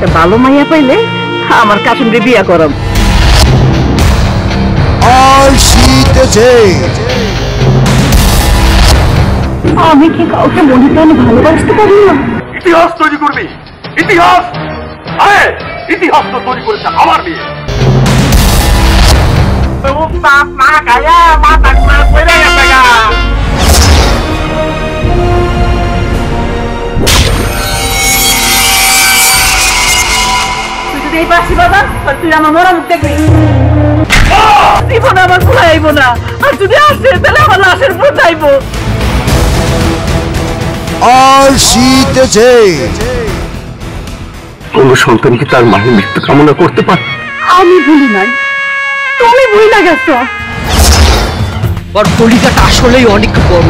একটা ভালো মাইয়া পাইলে আমার কাসুমরে বিয়া করব। আমি কি কাউকে মনে প্রাণে ভালোবাসতে পারি না? ইতিহাস তৈরি করবি, ইতিহাস। আরে ইতিহাস তো তৈরি করেছে আমার বিয়ে। কোন সন্তান কি তার মায়ের মৃত্যু কামনা করতে পারে? আমি ভুলি নাই, তুমি ভুলে গেছো। ওর কলিকাটা আসলেই অনেক বড়।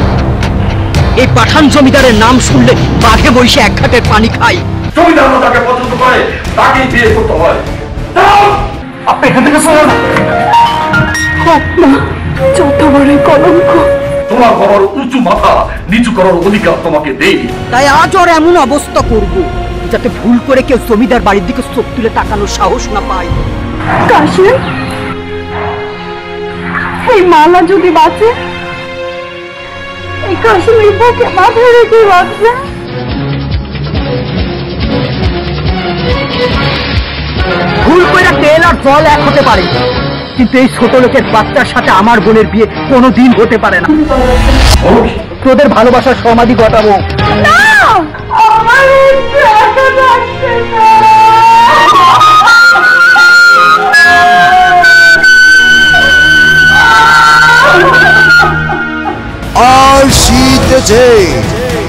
এই পাঠান জমিদারের নাম শুনলে বাঘে বসে এক ঘাটের পানি খাই। জমিদার তাকে পছন্দ করে, তাকেই বিয়ে করতে হয়। আপনি এখান থেকে সরুন। যত বড় কলঙ্ক, তোমার বাবার উঁচু মাথা নিচু করার অধিকার তোমাকে দেয়নি। তাই আজ ওর এমন অবস্থা করব যাতে ভুল করে কেউ জমিদার বাড়ির দিকে চোখ তুলে তাকানোর সাহস না পায়। কাশিম, এই মালা যদি বাঁচে, এই কাশিমের বুকে মাথা রেখে বাঁচবে। ভুল করে তেল আর জল এক হতে পারে, কিন্তু এই ছোট লোকের বাচ্চার সাথে আমার বোনের বিয়ে কোনোদিন হতে পারে না। তোদের ভালোবাসার সমাধি ঘটাবো। All she did.